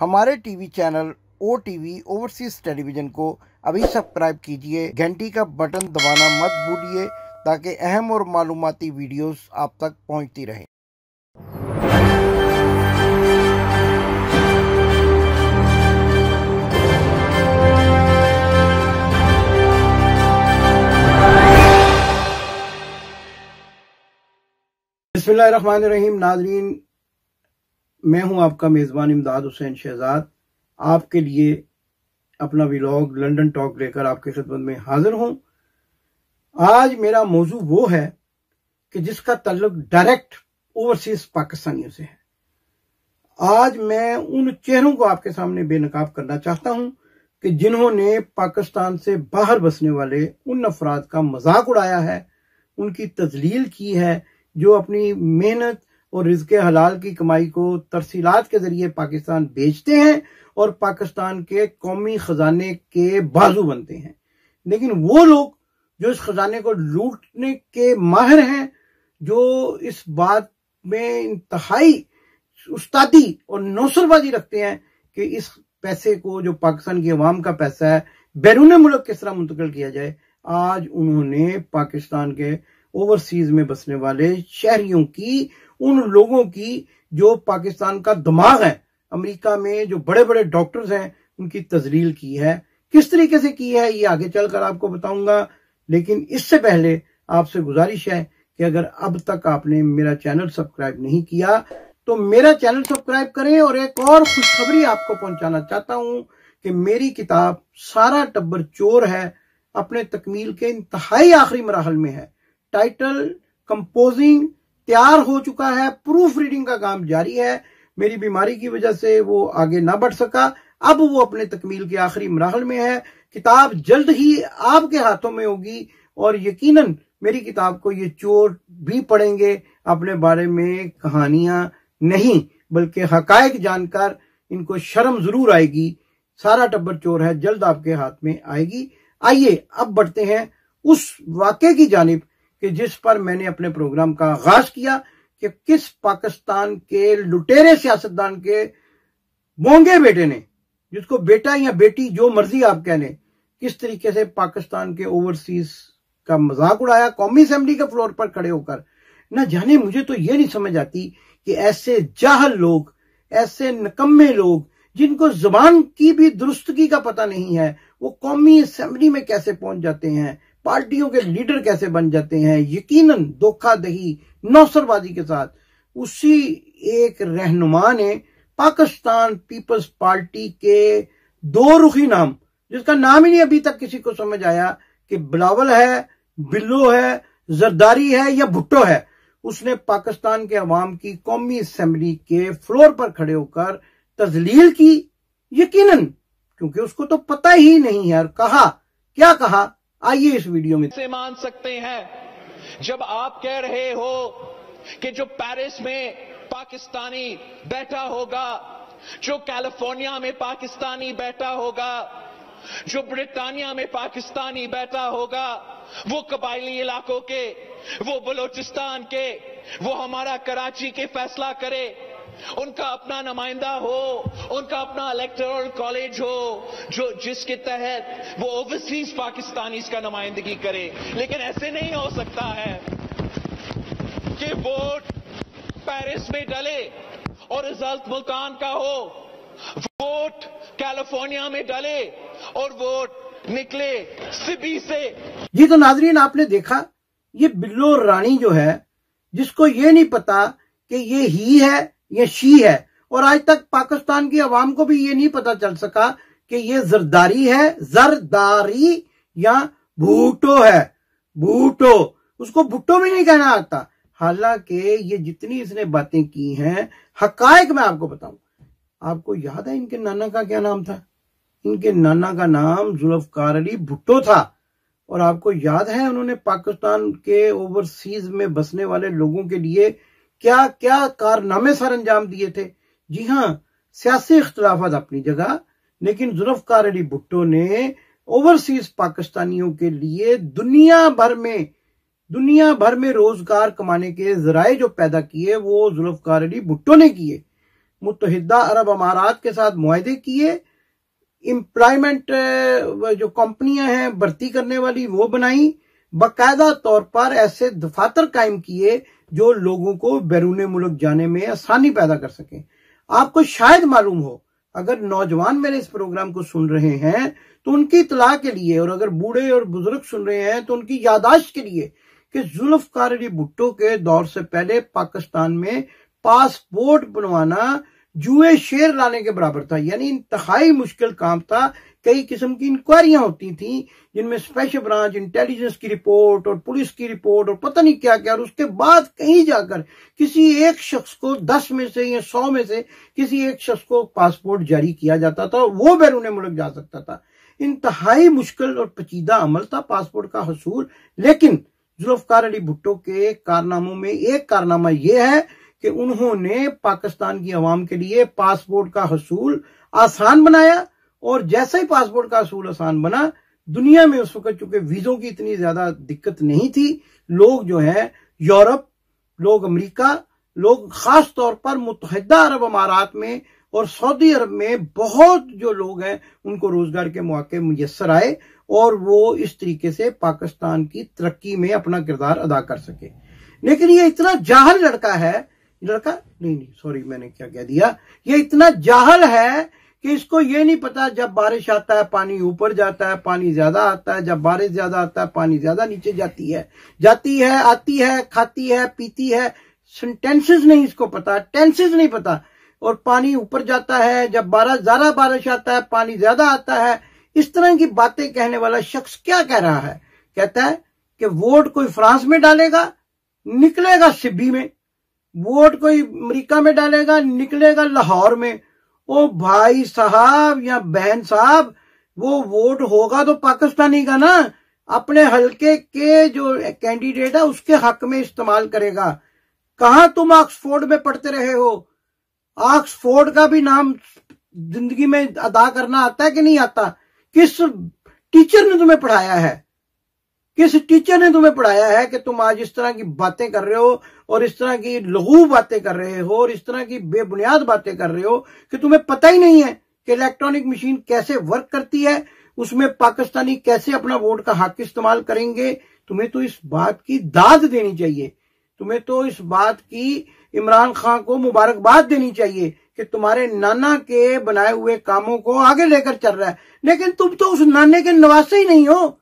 हमारे TV channel O TV overseas television को अभी सब्सक्राइब कीजिए, घंटी का बटन दबाना मत भूलिए ताकि अहम और मालूमाती वीडियोस आप तक पहुंचती रहे। बिस्मिल्लाहिर्रहमानिर्रहीम। नाज़रीन, मैं हूं आपका मेज़बान इमदाद हुसैन शहजाद। आपके लिए अपना व्लॉग लंदन टॉक लेकर आपके खिदमत में हाजिर हूं। आज मेरा मौजू वो है कि जिसका तल्लुक डायरेक्ट ओवरसीज पाकिस्तानियों से है। आज मैं उन चेहरों को आपके सामने बेनकाब करना चाहता हूं कि जिन्होंने पाकिस्तान से बाहर बसने वाले उन अफराद का मजाक उड़ाया है, उनकी तजलील की है, जो अपनी मेहनत और रिज़्क़े हलाल की कमाई को तरसीलात के जरिए पाकिस्तान बेचते हैं और पाकिस्तान के कौमी खजाने के बाजू बनते हैं। लेकिन वो लोग जो इस खजाने को लूटने के माहिर हैं, जो इस बात में इंतहाई उस्तादी और नौसरबाजी रखते हैं कि इस पैसे को, जो पाकिस्तान की अवाम का पैसा है, बैरून मुल्क किस तरह मुंतकिल किया जाए, आज उन्होंने पाकिस्तान के ओवरसीज में बसने वाले शहरियों की, उन लोगों की जो पाकिस्तान का दिमाग है, अमेरिका में जो बड़े बड़े डॉक्टर्स हैं, उनकी तजलील की है। किस तरीके से की है ये आगे चलकर आपको बताऊंगा, लेकिन इससे पहले आपसे गुजारिश है कि अगर अब तक आपने मेरा चैनल सब्सक्राइब नहीं किया तो मेरा चैनल सब्सक्राइब करें। और एक और खुशखबरी आपको पहुंचाना चाहता हूं कि मेरी किताब सारा टब्बर चोर है अपने तकमील के इंतहाई आखिरी मराहल में है। टाइटल कंपोजिंग तैयार हो चुका है, प्रूफ रीडिंग का काम जारी है। मेरी बीमारी की वजह से वो आगे ना बढ़ सका, अब वो अपने तकमील के आखिरी मराहल में है। किताब जल्द ही आपके हाथों में होगी और यकीनन मेरी किताब को ये चोर भी पढ़ेंगे, अपने बारे में कहानियां नहीं बल्कि हकायक जानकर इनको शर्म जरूर आएगी। सारा टब्बर चोर है जल्द आपके हाथ में आएगी। आइए अब बढ़ते हैं उस वाकये की जानिब कि जिस पर मैंने अपने प्रोग्राम का आगाज किया कि किस पाकिस्तान के लुटेरे सियासतदान के बोंगे बेटे ने, जिसको बेटा या बेटी जो मर्जी आप कह लें, किस तरीके से पाकिस्तान के ओवरसीज का मजाक उड़ाया कौमी असेंबली के फ्लोर पर खड़े होकर। न जाने मुझे तो ये नहीं समझ आती कि ऐसे जाहल लोग, ऐसे नकम्मे लोग जिनको जुबान की भी दुरुस्तगी का पता नहीं है, वो कौमी असेंबली में कैसे पहुंच जाते हैं, पार्टियों के लीडर कैसे बन जाते हैं। यकीनन धोखाधड़ी, नौसरबाजी के साथ उसी एक रहनुमा ने पाकिस्तान पीपल्स पार्टी के दो रुखी नाम, जिसका नाम ही नहीं अभी तक किसी को समझ आया कि बिलावल है, बिल्लो है, जरदारी है या भुट्टो है, उसने पाकिस्तान के अवाम की कौमी असेंबली के फ्लोर पर खड़े होकर तजलील की। यकीनन क्योंकि उसको तो पता ही नहीं है। और कहा, क्या कहा, आइए इस वीडियो में। से मान सकते हैं जब आप कह रहे हो कि जो पेरिस में पाकिस्तानी बैठा होगा, जो कैलिफोर्निया में पाकिस्तानी बैठा होगा, जो ब्रिटानिया में पाकिस्तानी बैठा होगा, वो कबायली इलाकों के, वो बलोचिस्तान के, वो हमारा कराची के फैसला करे, उनका अपना नुमाइंदा हो, उनका अपना इलेक्टोरल कॉलेज हो, जो जिसके तहत वो ओवरसीज पाकिस्तानीज का नुमाइंदगी करे। लेकिन ऐसे नहीं हो सकता है कि वोट पेरिस में डले और रिजल्ट मुल्तान का हो, वोट कैलिफोर्निया में डले और वोट निकले सिबी से। जी तो नाजरीन, आपने देखा ये बिल्लो रानी जो है, जिसको ये नहीं पता कि ये ही है ये शी है, और आज तक पाकिस्तान की आवाम को भी ये नहीं पता चल सका कि ये जरदारी है, जरदारी या भुट्टो है, भुट्टो। उसको भुट्टो भी नहीं कहना आता। हालांकि ये जितनी इसने बातें की हैं, हकायक मैं आपको बताऊं, आपको याद है इनके नाना का क्या नाम था? इनके नाना का नाम जुल्फकार अली भुट्टो था। और आपको याद है उन्होंने पाकिस्तान के ओवरसीज में बसने वाले लोगों के लिए क्या क्या कारनामे सर अंजाम दिए थे। जी हाँ, सियासी इख्तिलाफात अपनी जगह, लेकिन जुल्फकार अली भुट्टो ने ओवरसीज पाकिस्तानियों के लिए दुनिया भर में रोजगार कमाने के जराए जो पैदा किए, वो जुल्फकार अली भुट्टो ने किए। मुत्तहिदा अरब अमारात के साथ मुआहदे किए, इम्प्लायमेंट जो कंपनियां हैं भर्ती करने वाली वो बनाई, बाकायदा तौर पर ऐसे दफातर कायम किए जो लोगों को बैरून मुल्क जाने में आसानी पैदा कर सकें। आपको शायद मालूम हो, अगर नौजवान मेरे इस प्रोग्राम को सुन रहे हैं तो उनकी इतला के लिए, और अगर बूढ़े और बुजुर्ग सुन रहे हैं तो उनकी यादाश्त के लिए कि जुल्फकार अली भुट्टो के दौर से पहले पाकिस्तान में पासपोर्ट बनवाना जुए शेर लाने के बराबर था, यानी इंतहाई मुश्किल काम था। कई किस्म की इंक्वायरियां होती थी जिनमें स्पेशल ब्रांच, इंटेलिजेंस की रिपोर्ट और पुलिस की रिपोर्ट और पता नहीं क्या क्या, और उसके बाद कहीं जाकर किसी एक शख्स को 10 में से या 100 में से किसी एक शख्स को पासपोर्ट जारी किया जाता था, वो बैरून मुल्क जा सकता था। इंतहाई मुश्किल और पेचीदा अमल था पासपोर्ट का हसूल। लेकिन जुल्फकार अली भुट्टो के कारनामों में एक कारनामा यह है कि उन्होंने पाकिस्तान की आवाम के लिए पासपोर्ट का हसूल आसान बनाया, और जैसे ही पासपोर्ट का हसूल आसान बना, दुनिया में उस वक्त चूंकि वीजों की इतनी ज्यादा दिक्कत नहीं थी, लोग जो है यूरोप, लोग अमेरिका, लोग खास तौर पर मुत्तहिदा अरब अमारात में और सऊदी अरब में बहुत जो लोग हैं उनको रोजगार के मौके मुयस्सर आए और वो इस तरीके से पाकिस्तान की तरक्की में अपना किरदार अदा कर सके। लेकिन ये इतना जाहल इतना जाहल है कि इसको ये नहीं पता जब बारिश आता है पानी ऊपर जाता है, पानी ज्यादा आता है, जब बारिश ज्यादा आता है पानी ज्यादा नीचे जाती है, आती है, खाती है, पीती है। सेंटेंसेस नहीं इसको पता, टेंसेस नहीं पता। और पानी ऊपर जाता है जब ज्यादा बारिश आता है, पानी ज्यादा आता है। इस तरह की बातें कहने वाला शख्स क्या कह रहा है? कहता है कि वोट कोई फ्रांस में डालेगा, निकलेगा सिब्बी में, वोट कोई अमेरिका में डालेगा, निकलेगा लाहौर में। ओ भाई साहब या बहन साहब, वो वोट होगा तो पाकिस्तानी का ना, अपने हलके के जो कैंडिडेट है उसके हक में इस्तेमाल करेगा। कहां तुम ऑक्सफोर्ड में पढ़ते रहे हो? ऑक्सफोर्ड का भी नाम जिंदगी में अदा करना आता है कि नहीं आता? किस टीचर ने तुम्हें पढ़ाया है? किस टीचर ने तुम्हें पढ़ाया है कि तुम आज इस तरह की बातें कर रहे हो और इस तरह की लघु बातें कर रहे हो और इस तरह की बेबुनियाद बातें कर रहे हो कि तुम्हें पता ही नहीं है कि इलेक्ट्रॉनिक मशीन कैसे वर्क करती है, उसमें पाकिस्तानी कैसे अपना वोट का हक इस्तेमाल करेंगे। तुम्हें तो इस बात की दाद देनी चाहिए, तुम्हें तो इस बात की इमरान खान को मुबारकबाद देनी चाहिए कि तुम्हारे नाना के बनाए हुए कामों को आगे लेकर चल रहा है। लेकिन तुम तो उस नाने के नवासे ही नहीं हो,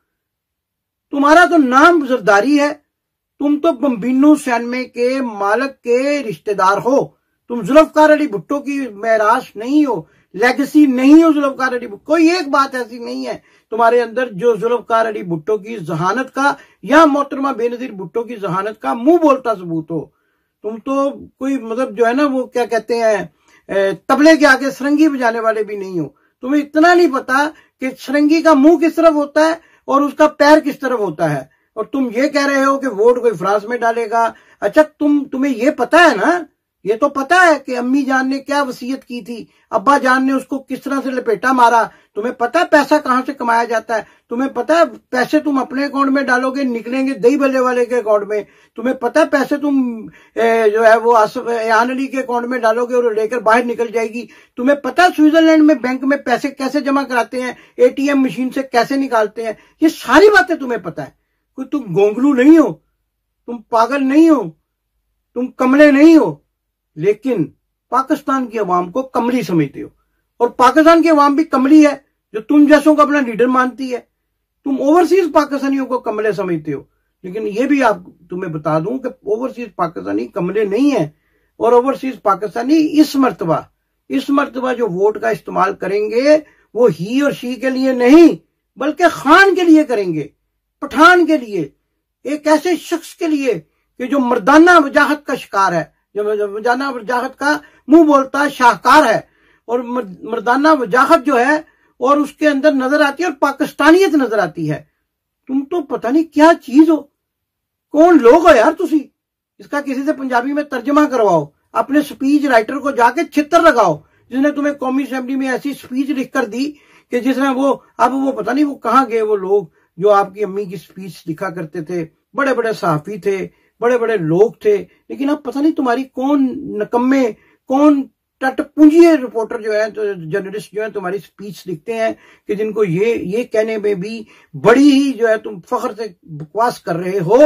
तुम्हारा तो नाम जरदारी है, तुम तो बम्बिनो सैनमे के मालिक के रिश्तेदार हो, तुम जुल्फकार अली भुट्टो की मेराश नहीं हो, लेगेसी नहीं हो जुल्फकार अली भुट्टो। कोई एक बात ऐसी नहीं है तुम्हारे अंदर जो जुल्फकार अली भुट्टो की जहानत का या मोहतरमा बेनजीर भुट्टो की जहानत का मुंह बोलता सबूत हो। तुम तो कोई मतलब जो है ना वो क्या कहते हैं, तबले के आगे सरंगी बजाने वाले भी नहीं हो। तुम्हें इतना नहीं पता कि सरंगी का मुंह किस तरफ होता है और उसका पैर किस तरफ होता है, और तुम ये कह रहे हो कि वोट कोई फ्रांस में डालेगा। अच्छा, तुम्हें ये पता है ना, ये तो पता है कि अम्मी जान ने क्या वसीयत की थी, अब्बा जान ने उसको किस तरह से लपेटा मारा, तुम्हें पता है पैसा कहां से कमाया जाता है, तुम्हें पता है पैसे तुम अपने अकाउंट में डालोगे निकलेंगे दही भल्ले वाले के अकाउंट में, तुम्हें पता है पैसे तुम जो है वो आसिफ अली के अकाउंट में डालोगे और लेकर बाहर निकल जाएगी। तुम्हें पता है स्विट्जरलैंड में बैंक में पैसे कैसे जमा कराते हैं, ATM मशीन से कैसे निकालते हैं, ये सारी बातें तुम्हें पता है। कोई तुम गोंगलू नहीं हो, तुम पागल नहीं हो, तुम कमले नहीं हो, लेकिन पाकिस्तान की अवाम को कमली समझते हो। और पाकिस्तान की अवाम भी कमली है जो तुम जैसों को अपना लीडर मानती है। तुम ओवरसीज पाकिस्तानियों को कमले समझते हो, लेकिन ये भी आप तुम्हें बता दूं कि ओवरसीज पाकिस्तानी कमले नहीं है। और ओवरसीज पाकिस्तानी इस मरतबा जो वोट का इस्तेमाल करेंगे वो ही और शी के लिए नहीं बल्कि खान के लिए करेंगे, पठान के लिए, एक ऐसे शख्स के लिए कि जो मर्दाना वजाहत का शिकार है, जो मर्दाना वजाहत का मुंह बोलता शाहकार है, और मर्दाना वजाहत जो है और उसके अंदर नजर आती है और पाकिस्तानियत नजर आती है। तुम तो पता नहीं क्या चीज हो, कौन लोग हो यार तुसी। इसका किसी से पंजाबी में तर्जमा करवाओ, अपने स्पीच राइटर को जाके छित्तर लगाओ जिसने तुम्हें कौमी असेंबली में ऐसी स्पीच लिख कर दी कि जिसने वो, अब वो पता नहीं वो कहाँ गए वो लोग जो आपकी अम्मी की स्पीच लिखा करते थे, बड़े बड़े सहाफी थे, बड़े बड़े लोग थे, लेकिन अब पता नहीं तुम्हारी कौन नकम्मे, कौन टटपुंजी रिपोर्टर जो है, तो जर्नलिस्ट जो है तुम्हारी स्पीच लिखते हैं कि जिनको ये कहने में भी बड़ी ही जो है तुम फख्र से बकवास कर रहे हो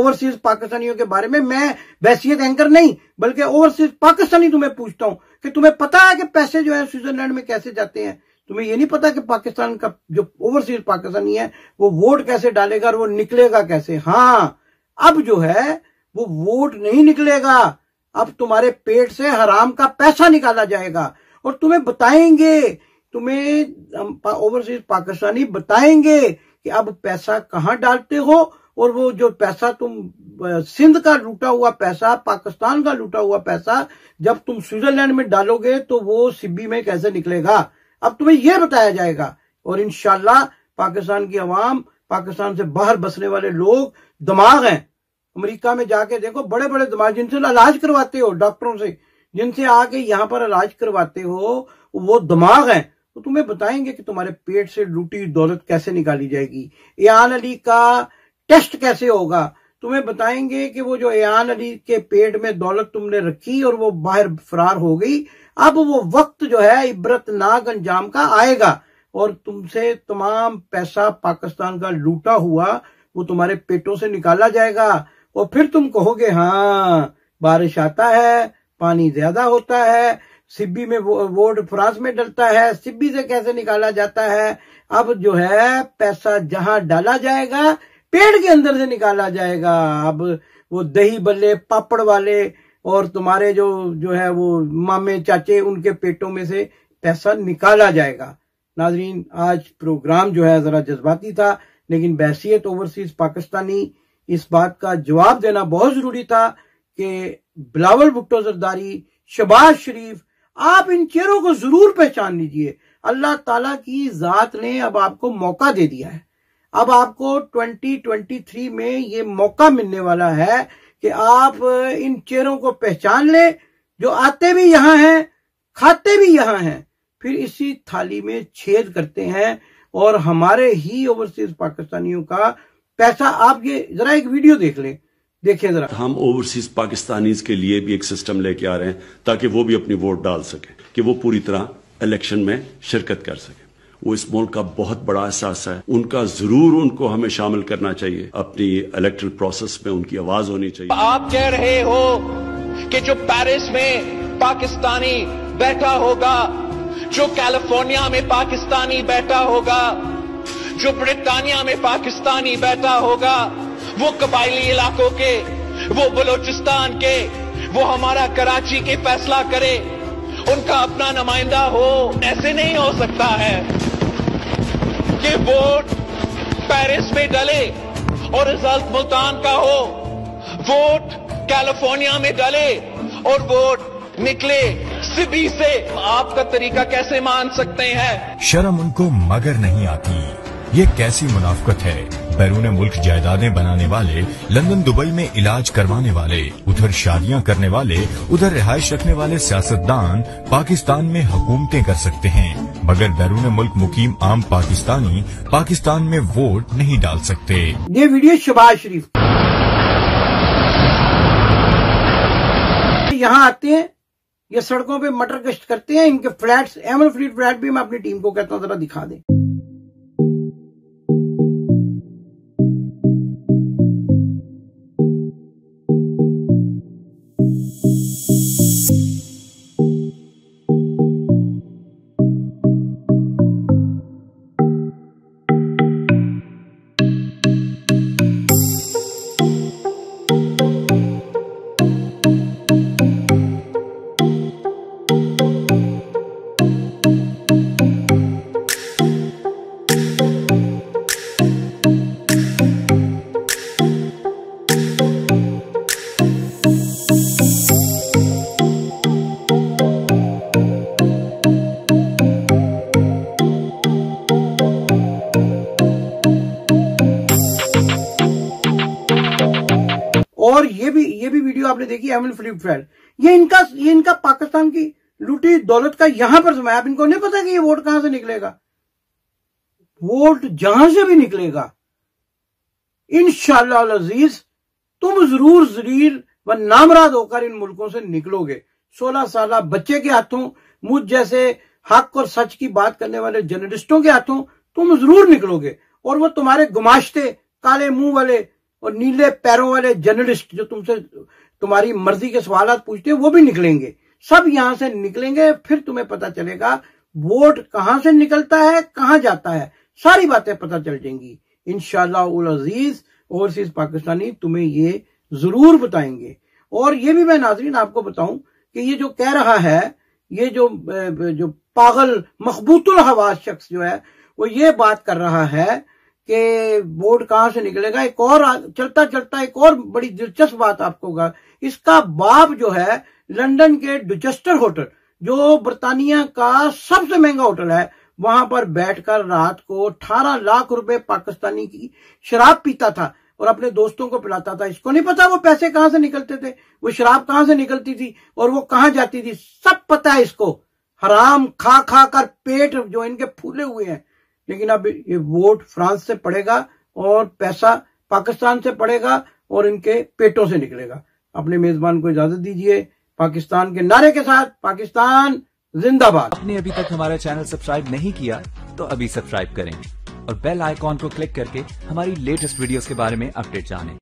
ओवरसीज पाकिस्तानियों के बारे में। मैं वैसीयत एंकर नहीं बल्कि ओवरसीज पाकिस्तानी तुम्हें पूछता हूं कि तुम्हें पता है कि पैसे जो है स्विट्जरलैंड में कैसे जाते हैं? तुम्हें ये नहीं पता कि पाकिस्तान का जो ओवरसीज पाकिस्तानी है वो वोट कैसे डालेगा और वो निकलेगा कैसे। हाँ, अब जो है वो वोट नहीं निकलेगा, अब तुम्हारे पेट से हराम का पैसा निकाला जाएगा और तुम्हें बताएंगे, तुम्हें ओवरसीज पाकिस्तानी बताएंगे कि अब पैसा कहाँ डालते हो और वो जो पैसा तुम सिंध का लूटा हुआ पैसा, पाकिस्तान का लूटा हुआ पैसा जब तुम स्विट्जरलैंड में डालोगे तो वो सिब्बी में कैसे निकलेगा, अब तुम्हें यह बताया जाएगा। और इंशाल्लाह पाकिस्तान की अवाम, पाकिस्तान से बाहर बसने वाले लोग दिमाग हैं। अमेरिका में जाके देखो, बड़े बड़े दिमाग जिनसे इलाज करवाते हो, डॉक्टरों से जिनसे आके यहाँ पर इलाज करवाते हो, वो दिमाग हैं, तो तुम्हें बताएंगे कि तुम्हारे पेट से लूटी दौलत कैसे निकाली जाएगी, एयान अली का टेस्ट कैसे होगा, तुम्हें बताएंगे कि वो जो एयान अली के पेट में दौलत तुमने रखी और वो बाहर फरार हो गई, अब वो वक्त जो है इबरतनाक अंजाम का आएगा और तुमसे तमाम पैसा पाकिस्तान का लूटा हुआ वो तुम्हारे पेटों से निकाला जाएगा और फिर तुम कहोगे हाँ बारिश आता है, पानी ज्यादा होता है, सिब्बी में वोट फ्रांस में डलता है, सिब्बी से कैसे निकाला जाता है, अब जो है पैसा जहां डाला जाएगा पेट के अंदर से निकाला जाएगा। अब वो दही बल्ले पापड़ वाले और तुम्हारे जो है वो मामे चाचे उनके पेटों में से पैसा निकाला जाएगा। नाजरीन, आज प्रोग्राम जो है जरा जज्बाती था लेकिन बहसीयत ओवरसीज पाकिस्तानी इस बात का जवाब देना बहुत जरूरी था कि बिलावल भुट्टो जरदारी, शहबाज शरीफ, आप इन चेहरों को जरूर पहचान लीजिए। अल्लाह ताला की जात ने अब आपको मौका दे दिया है, अब आपको 2023 में ये मौका मिलने वाला है कि आप इन चेहरों को पहचान लें जो आते भी यहाँ हैं, खाते भी यहाँ हैं, फिर इसी थाली में छेद करते हैं और हमारे ही ओवरसीज पाकिस्तानियों का पैसा। आप ये जरा एक वीडियो देख लें, देखिए जरा। हम ओवरसीज पाकिस्तानीज के लिए भी एक सिस्टम लेके आ रहे हैं ताकि वो भी अपनी वोट डाल सके, कि वो पूरी तरह इलेक्शन में शिरकत कर सके। वो इस मुल्क का बहुत बड़ा एहसास है, उनका जरूर, उनको हमें शामिल करना चाहिए, अपनी इलेक्ट्रल प्रोसेस में उनकी आवाज होनी चाहिए। आप कह रहे हो कि जो पेरिस में पाकिस्तानी बैठा होगा, जो कैलिफोर्निया में पाकिस्तानी बैठा होगा, जो ब्रिटानिया में पाकिस्तानी बैठा होगा, वो कबायली इलाकों के, वो बलोचिस्तान के, वो हमारा कराची के फैसला करे, उनका अपना नुमाइंदा हो। ऐसे नहीं हो सकता है कि वोट पेरिस में डले और रिजल्ट मुल्तान का हो, वोट कैलिफोर्निया में डले और वोट निकले सिबी से। आपका तरीका कैसे मान सकते हैं? शर्म उनको मगर नहीं आती। ये कैसी मुनाफकत है? बैरून मुल्क जायदादें बनाने वाले, लंदन दुबई में इलाज करवाने वाले, उधर शादियां करने वाले, उधर रिहाइश रखने वाले सियासतदान पाकिस्तान में हुकूमतें कर सकते हैं, मगर बैरून मुल्क मुकीम आम पाकिस्तानी पाकिस्तान में वोट नहीं डाल सकते। ये वीडियो शहबाज शरीफ, यहाँ आते हैं, ये सड़कों पे मटर गश्त करते हैं, इनके फ्लैट्स, एमल फ्रीड फ्लैट भी मैं अपनी टीम को कहता हूँ जरा दिखा दें। और ये भी वीडियो आपने देखी एमल फ्लिप फ्लैट, ये इनका पाकिस्तान की लूटी दौलत का यहां पर समय। आप इनको नहीं पता कि ये वोट कहां से निकलेगा, वोट जहां से भी निकलेगा इंशाल्लाह अजीज तुम जरूर जलील व नामराद होकर इन मुल्कों से निकलोगे। 16 साल बच्चे के हाथों, मुझ जैसे हक और सच की बात करने वाले जर्नलिस्टों के हाथों तुम जरूर निकलोगे। और वो तुम्हारे गुमाश्ते काले मुंह वाले और नीले पैरों वाले जर्नलिस्ट जो तुमसे तुम्हारी मर्जी के सवाल पूछते हैं वो भी निकलेंगे, सब यहां से निकलेंगे। फिर तुम्हें पता चलेगा वोट कहां से निकलता है, कहां जाता है, सारी बातें पता चल जाएंगी इंशाअल्लाह। अजीज ओवरसीज पाकिस्तानी तुम्हें ये जरूर बताएंगे। और ये भी मैं नाजरीन आपको बताऊं कि ये जो कह रहा है, ये जो पागल मखबूतुल हवास शख्स जो है वो ये बात कर रहा है कि वोट कहां से निकलेगा। एक और चलता चलता एक और बड़ी दिलचस्प बात आपको होगा, इसका बाप जो है लंदन के डुचेस्टर होटल, जो बर्तानिया का सबसे महंगा होटल है, वहां पर बैठकर रात को 18 लाख रुपए पाकिस्तानी की शराब पीता था और अपने दोस्तों को पिलाता था। इसको नहीं पता वो पैसे कहां से निकलते थे, वो शराब कहां से निकलती थी और वो कहां जाती थी, सब पता है इसको। हराम खा खा कर पेट जो इनके फूले हुए हैं, लेकिन अब ये वोट फ्रांस से पड़ेगा और पैसा पाकिस्तान से पड़ेगा और इनके पेटों से निकलेगा। अपने मेजबान को इजाजत दीजिए पाकिस्तान के नारे के साथ, पाकिस्तान जिंदाबाद। आपने अभी तक हमारा चैनल सब्सक्राइब नहीं किया तो अभी सब्सक्राइब करें और बेल आइकॉन को क्लिक करके हमारी लेटेस्ट वीडियोस के बारे में अपडेट जानें।